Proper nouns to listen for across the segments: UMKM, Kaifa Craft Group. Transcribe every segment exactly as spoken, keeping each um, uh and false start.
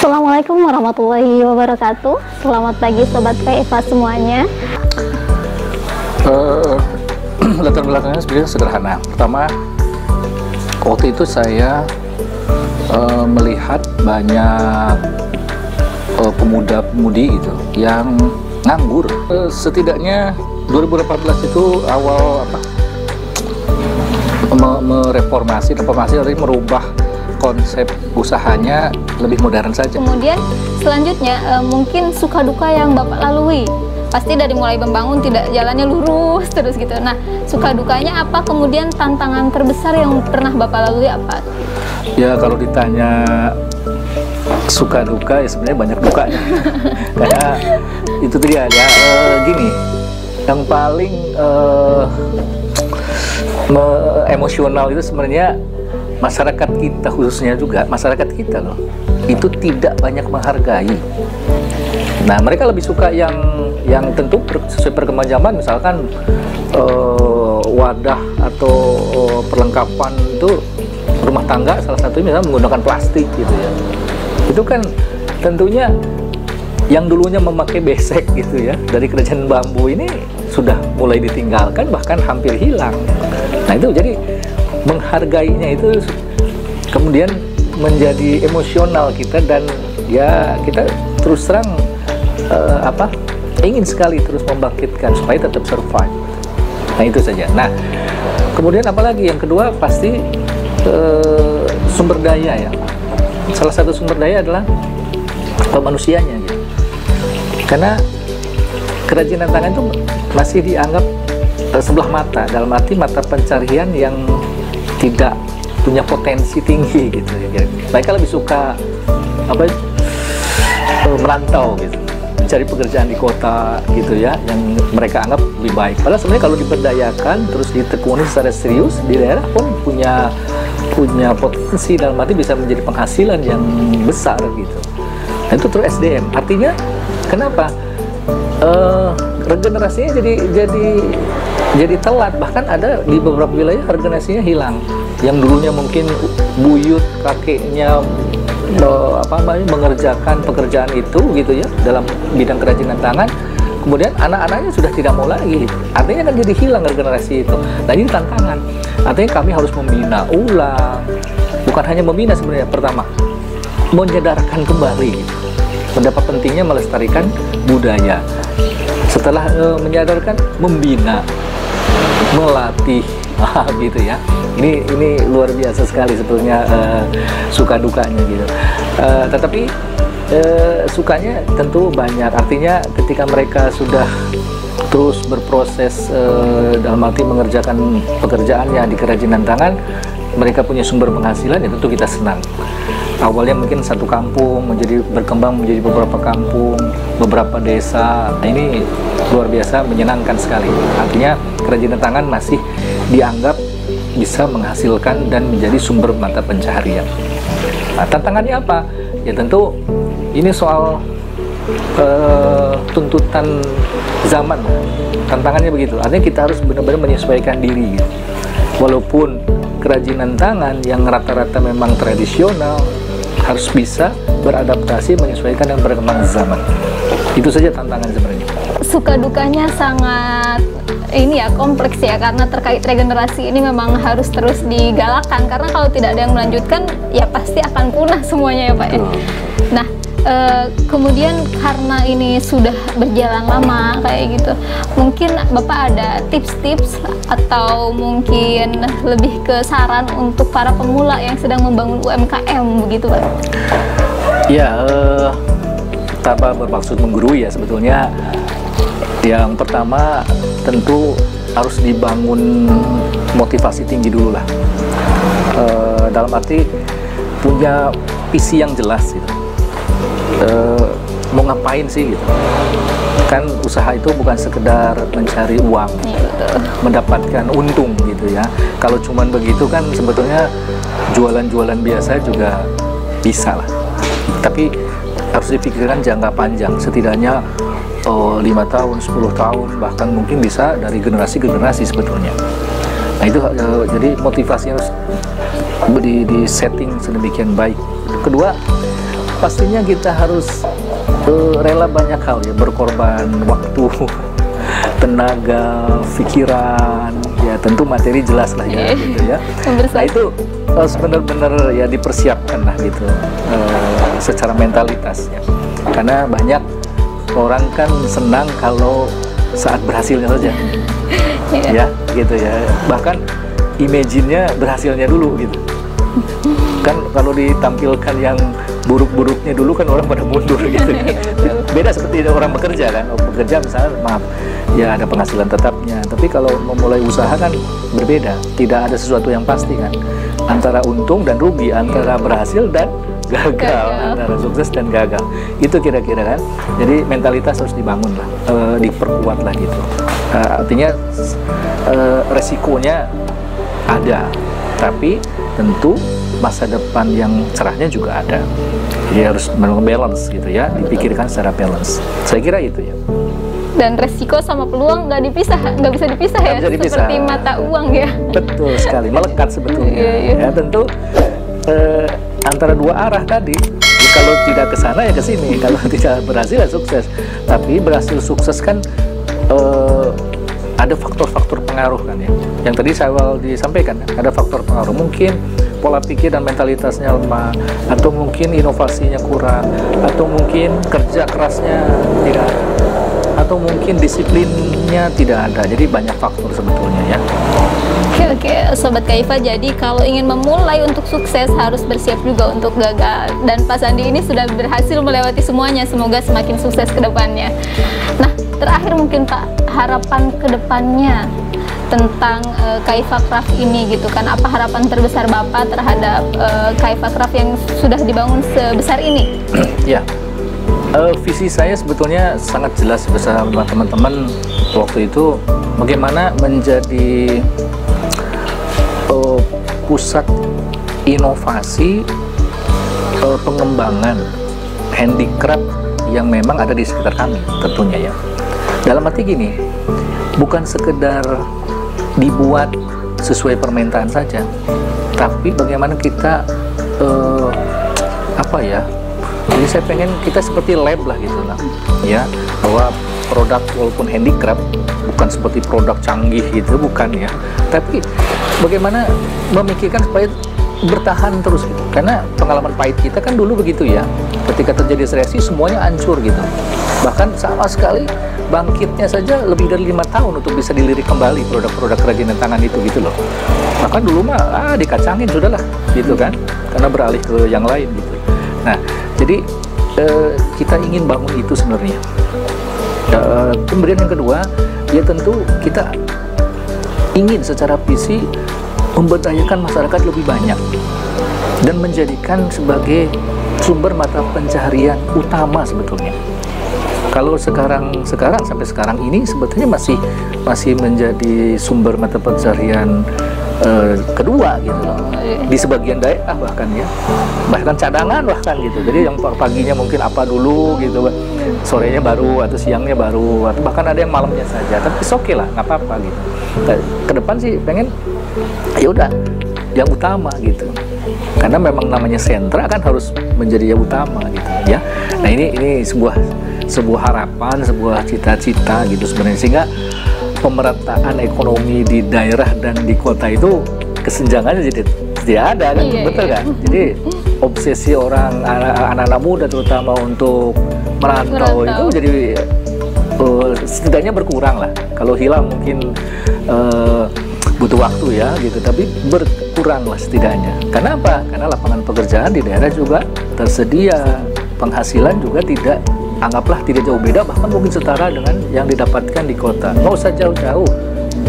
Assalamualaikum warahmatullahi wabarakatuh. Selamat pagi Sobat Kaifa semuanya. uh, Latar belakangnya sebenarnya sederhana. Pertama, waktu itu saya uh, melihat banyak uh, pemuda-pemudi itu yang nganggur. Uh, setidaknya dua ribu delapan belas itu awal apa, mereformasi, reformasi artinya merubah konsep usahanya lebih modern saja. Kemudian selanjutnya e, mungkin suka duka yang Bapak lalui, pasti dari mulai membangun tidak jalannya lurus terus gitu. Nah, suka dukanya apa, kemudian tantangan terbesar yang pernah Bapak lalui apa? Ya, kalau ditanya suka duka, ya sebenarnya banyak dukanya. Karena itu tadi ada e, gini, yang paling e, me, emosional itu sebenarnya masyarakat kita, khususnya juga masyarakat kita loh, itu tidak banyak menghargai. Nah, mereka lebih suka yang yang tentu sesuai perkembangan zaman, misalkan uh, wadah atau uh, perlengkapan itu rumah tangga salah satunya misalnya menggunakan plastik gitu ya. Itu kan tentunya yang dulunya memakai besek gitu ya, dari kerajaan bambu ini sudah mulai ditinggalkan, bahkan hampir hilang. Nah, itu jadi menghargainya itu kemudian menjadi emosional kita, dan ya kita terus terang uh, apa ingin sekali terus membangkitkan supaya tetap survive. Nah, itu saja. Nah, kemudian apalagi yang kedua pasti uh, sumber daya ya. Salah satu sumber daya adalah manusianya gitu. Karena kerajinan tangan itu masih dianggap uh, sebelah mata, dalam arti mata pencarian yang tidak punya potensi tinggi gitu ya. Mereka lebih suka apa merantau gitu, mencari pekerjaan di kota gitu ya, yang mereka anggap lebih baik. Padahal sebenarnya kalau diberdayakan terus ditekuni secara serius di daerah pun punya punya potensi, dalam arti bisa menjadi penghasilan yang besar gitu. Nah, itu terus S D M. Artinya kenapa uh, regenerasinya jadi jadi jadi telat, bahkan ada di beberapa wilayah regenerasinya hilang. Yang dulunya mungkin buyut kakeknya uh, apa namanya mengerjakan pekerjaan itu gitu ya dalam bidang kerajinan tangan, kemudian anak-anaknya sudah tidak mau lagi, artinya kan jadi hilang regenerasi itu. Nah, ini tantangan, artinya kami harus membina ulang, bukan hanya membina sebenarnya, pertama menyadarkan kembali gitu, betapa pentingnya melestarikan budaya. Setelah uh, menyadarkan, membina, melatih gitu ya. Ini ini luar biasa sekali sebetulnya uh, suka dukanya gitu. Uh, tetapi uh, sukanya tentu banyak. Artinya ketika mereka sudah terus berproses uh, dalam arti mengerjakan pekerjaannya di kerajinan tangan, mereka punya sumber penghasilan, ya tentu kita senang. Awalnya mungkin satu kampung menjadi berkembang menjadi beberapa kampung, beberapa desa. Nah, ini luar biasa menyenangkan sekali. Artinya kerajinan tangan masih dianggap bisa menghasilkan dan menjadi sumber mata pencaharian. Nah, tantangannya apa? Ya tentu ini soal uh, tuntutan zaman. Tantangannya begitu. Artinya kita harus benar-benar menyesuaikan diri. Gitu. Walaupun kerajinan tangan yang rata-rata memang tradisional harus bisa beradaptasi, menyesuaikan dan berkembang zaman. Itu saja tantangan sebenarnya. Suka dukanya sangat ini ya, kompleks ya, karena terkait regenerasi ini memang harus terus digalakan, karena kalau tidak ada yang melanjutkan ya pasti akan punah semuanya ya Pak ya. Nah, e, kemudian karena ini sudah berjalan lama kayak gitu, mungkin Bapak ada tips-tips atau mungkin lebih ke saran untuk para pemula yang sedang membangun U M K M begitu Pak? Ya, e, tanpa bermaksud menggurui ya sebetulnya. Yang pertama tentu harus dibangun motivasi tinggi dulu lah, e, dalam arti punya visi yang jelas gitu. E, mau ngapain sih gitu kan, usaha itu bukan sekedar mencari uang, mendapatkan untung gitu ya. Kalau cuman begitu kan sebetulnya jualan-jualan biasa juga bisa lah, tapi harus dipikirkan jangka panjang, setidaknya lima tahun, sepuluh tahun, bahkan mungkin bisa dari generasi ke generasi sebetulnya. Nah, itu uh, jadi motivasinya harus di, di setting sedemikian baik. Kedua, pastinya kita harus uh, rela banyak hal ya, berkorban waktu, tenaga, pikiran, ya tentu materi jelas lah ya, gitu ya. Nah itu harus benar-benar ya dipersiapkan lah gitu uh, secara mentalitasnya, karena banyak orang kan senang kalau saat berhasilnya saja, ya gitu ya. Bahkan imagine-nya berhasilnya dulu gitu. Kan kalau ditampilkan yang buruk-buruknya dulu kan orang pada mundur gitu. Beda seperti orang bekerja kan, orang bekerja misalnya maaf ya ada penghasilan tetapnya, tapi kalau memulai usaha kan berbeda, tidak ada sesuatu yang pasti kan, antara untung dan rugi, antara berhasil dan gagal, gagal. antara sukses dan gagal, itu kira-kira kan. Jadi mentalitas harus dibangun lah, e, diperkuat lah gitu, e, artinya e, resikonya ada, tapi tentu masa depan yang cerahnya juga ada. Jadi harus balance gitu ya, dipikirkan secara balance. Saya kira itu ya. Dan resiko sama peluang nggak dipisah, nggak bisa dipisah gak ya, bisa dipisah. Seperti mata uang ya. Betul sekali, melekat sebetulnya. Iya, iya. Ya tentu eh, antara dua arah tadi. Kalau tidak ke sana ya ke sini. Kalau tidak berhasil ya sukses. Tapi berhasil sukses kan eh, ada faktor-faktor pengaruh kan ya. Yang tadi saya awal disampaikan, ada faktor pengaruh mungkin. Pola pikir dan mentalitasnya lemah, atau mungkin inovasinya kurang, atau mungkin kerja kerasnya tidak ada, atau mungkin disiplinnya tidak ada. Jadi banyak faktor sebetulnya ya. Oke oke, Sobat Kaifa, jadi kalau ingin memulai untuk sukses harus bersiap juga untuk gagal. Dan Pak Sandi ini sudah berhasil melewati semuanya, semoga semakin sukses ke depannya. Nah, terakhir mungkin Pak, harapan ke depannya tentang uh, Kaifa Craft ini gitu kan, apa harapan terbesar Bapak terhadap uh, Kaifa Craft yang sudah dibangun sebesar ini? Ya, uh, visi saya sebetulnya sangat jelas bersama teman-teman waktu itu, bagaimana menjadi uh, pusat inovasi, uh, pengembangan handicraft yang memang ada di sekitar kami tentunya ya. Dalam arti gini, bukan sekedar dibuat sesuai permintaan saja, tapi bagaimana kita eh, apa ya? Jadi saya pengen kita seperti lab lah gitu lah, ya, bahwa produk walaupun handicraft bukan seperti produk canggih gitu, bukan ya, tapi bagaimana memikirkan supaya bertahan terus gitu. Karena pengalaman pahit kita kan dulu begitu ya, ketika terjadi resesi semuanya hancur gitu, bahkan sama sekali bangkitnya saja lebih dari lima tahun untuk bisa dilirik kembali produk-produk kerajinan tangan itu gitu loh. Bahkan dulu mah ah, dikacangin sudahlah gitu kan, karena beralih ke yang lain gitu. Nah jadi eh, kita ingin bangun itu sebenarnya. Eh, kemudian yang kedua ya tentu kita ingin secara visi memberdayakan masyarakat lebih banyak dan menjadikan sebagai sumber mata pencaharian utama sebetulnya. Kalau sekarang sekarang sampai sekarang ini sebetulnya masih masih menjadi sumber mata pencaharian eh, kedua gitu loh, di sebagian daerah bahkan ya, bahkan cadangan bahkan gitu. Jadi yang paginya mungkin apa dulu gitu, sorenya baru atau siangnya baru, atau bahkan ada yang malamnya saja. Tapi oke okay lah, nggak apa-apa gitu. Ke depan sih pengen ya udah yang utama gitu, karena memang namanya sentra kan harus menjadi yang utama gitu ya. Nah ini ini sebuah sebuah harapan, sebuah cita-cita gitu sebenarnya, sehingga pemerataan ekonomi di daerah dan di kota itu kesenjangannya jadi tidak ada kan, iya, betul iya. kan? Jadi obsesi orang anak-anak muda terutama untuk merantau, merantau. itu jadi uh, setidaknya berkurang lah. Kalau hilang mungkin uh, butuh waktu ya gitu, tapi berkurang lah setidaknya. Kenapa? Karena lapangan pekerjaan di daerah juga tersedia, penghasilan juga tidak, anggaplah tidak jauh beda, bahkan mungkin setara dengan yang didapatkan di kota. Nggak usah jauh-jauh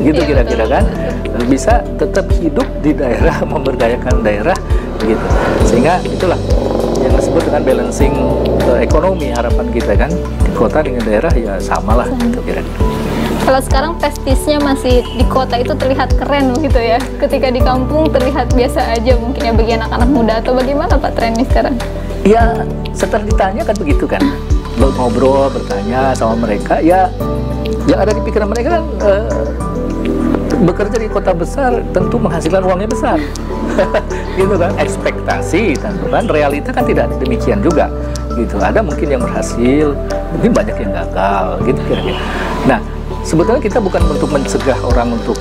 gitu kira-kira kan, bisa tetap hidup di daerah, memberdayakan daerah gitu. Sehingga itulah yang disebut dengan balancing ekonomi, harapan kita kan, di kota dengan daerah ya samalah gitu kira-kira. Kalau sekarang pestisnya masih di kota itu terlihat keren begitu ya, ketika di kampung terlihat biasa aja mungkin ya bagi anak-anak muda, atau bagaimana Pak trennya sekarang? Ya setelah ditanya kan begitu kan, ngobrol, bertanya sama mereka ya, yang ada di pikiran mereka kan, eh, bekerja di kota besar tentu menghasilkan uangnya besar. gitu kan, ekspektasi, tentu kan, realita kan tidak demikian juga, gitu. Ada mungkin yang berhasil, mungkin banyak yang gagal, gitu kira-kira. Nah, sebetulnya kita bukan untuk mencegah orang untuk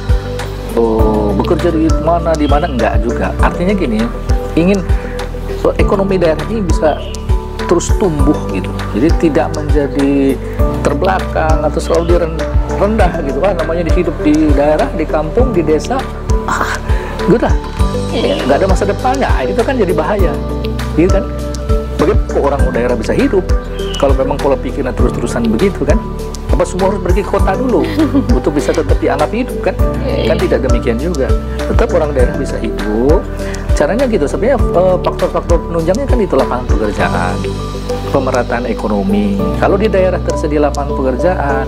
oh, bekerja di mana, di mana, enggak juga. Artinya gini, ingin ekonomi daerah ini bisa terus tumbuh gitu, jadi tidak menjadi terbelakang atau selalu direndah gitu kan, namanya dihidup di daerah, di kampung, di desa, ah gitu lah, nggak ada masa depannya, itu kan jadi bahaya gitu kan. Bagaimana orang daerah bisa hidup kalau memang pola pikirnya terus-terusan begitu kan? Apa semua harus pergi ke kota dulu untuk bisa tetap dianggap hidup kan? Kan tidak demikian juga, tetap orang daerah bisa hidup. Caranya gitu sebenarnya, faktor-faktor penunjangnya kan itu lapangan pekerjaan, pemerataan ekonomi. Kalau di daerah tersedia lapangan pekerjaan,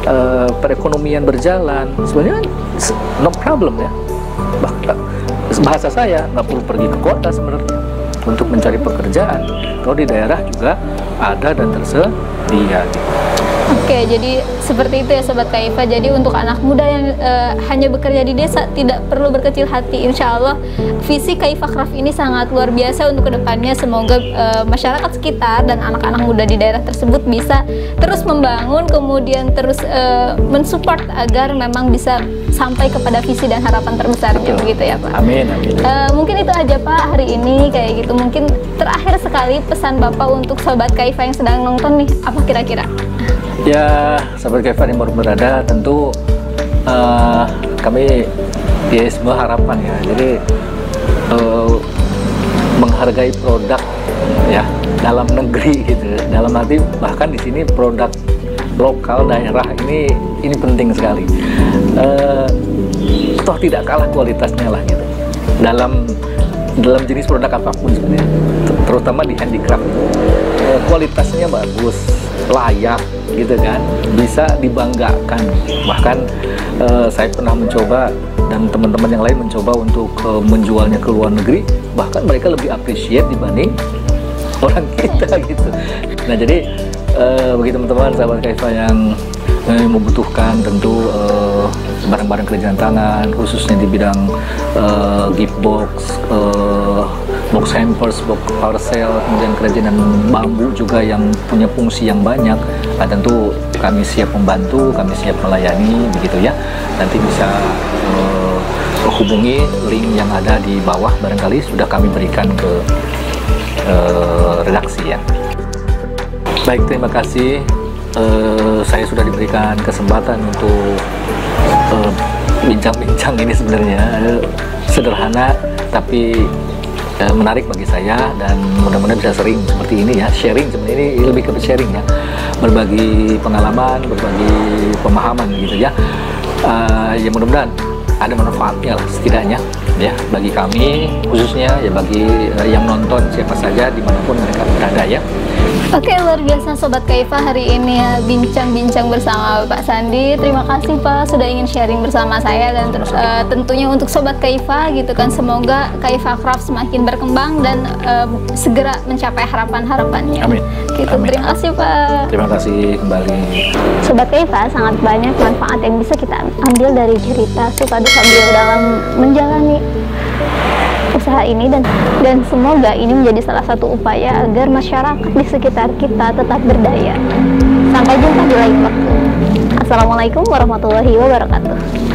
eh, perekonomian berjalan, sebenarnya no problem ya. Bahkan bahasa saya nggak perlu pergi ke kota sebenarnya untuk mencari pekerjaan. Kalau di daerah juga ada dan tersedia. Oke, jadi seperti itu ya Sobat Kaifa. Jadi untuk anak muda yang e, hanya bekerja di desa, tidak perlu berkecil hati. Insya Allah visi Kaifa Craft ini sangat luar biasa untuk kedepannya. Semoga e, masyarakat sekitar dan anak-anak muda di daerah tersebut bisa terus membangun, kemudian terus e, mensupport agar memang bisa sampai kepada visi dan harapan terbesarnya. Begitu ya Pak. Amin, amin. E, mungkin itu aja Pak hari ini kayak gitu. Mungkin terakhir sekali pesan Bapak untuk Sobat Kaifa yang sedang nonton nih, apa kira-kira? Ya, Sobat Kaifa yang baru berada, tentu uh, kami ya semua harapan ya, jadi uh, menghargai produk ya dalam negeri gitu, dalam arti bahkan di sini produk lokal daerah ini ini penting sekali. Uh, toh tidak kalah kualitasnya lah gitu, dalam dalam jenis produk apapun sebenarnya, terutama di handicraft uh, kualitasnya bagus, layak gitu kan, bisa dibanggakan. Bahkan eh, saya pernah mencoba dan teman-teman yang lain mencoba untuk eh, menjualnya ke luar negeri, bahkan mereka lebih appreciate dibanding orang kita gitu. Nah jadi eh, bagi teman-teman Sahabat Kaifa yang eh, membutuhkan tentu barang-barang eh, kerjaan tangan, khususnya di bidang eh, gift box, eh, box hampers, box parcel, kemudian kerajinan bambu juga yang punya fungsi yang banyak. Nah, tentu kami siap membantu, kami siap melayani begitu ya. Nanti bisa uh, hubungi link yang ada di bawah, barangkali sudah kami berikan ke uh, redaksi ya. Baik, terima kasih. Uh, saya sudah diberikan kesempatan untuk bincang-bincang uh, ini sebenarnya uh, sederhana tapi menarik bagi saya, dan mudah-mudahan bisa sering seperti ini ya, sharing seperti ini, lebih ke sharing ya, berbagi pengalaman, berbagi pemahaman gitu ya. Uh, ya mudah-mudahan ada manfaatnya lah setidaknya ya bagi kami, khususnya ya bagi uh, yang nonton siapa saja dimanapun mereka berada ya. Oke, luar biasa Sobat Kaifa hari ini ya, bincang-bincang bersama Pak Sandi. Terima kasih Pak sudah ingin sharing bersama saya, dan terus uh, tentunya untuk Sobat Kaifa gitu kan, semoga Kaifa Craft semakin berkembang dan uh, segera mencapai harapan-harapannya. Amin. Gitu. Amin. Terima kasih Pak. Terima kasih kembali. Sobat Kaifa, sangat banyak manfaat yang bisa kita ambil dari cerita Sukaduka beliau dalam menjalani usaha ini, dan dan semoga ini menjadi salah satu upaya agar masyarakat di sekitar kita tetap berdaya. Sampai jumpa di lain waktu. Assalamualaikum warahmatullahi wabarakatuh.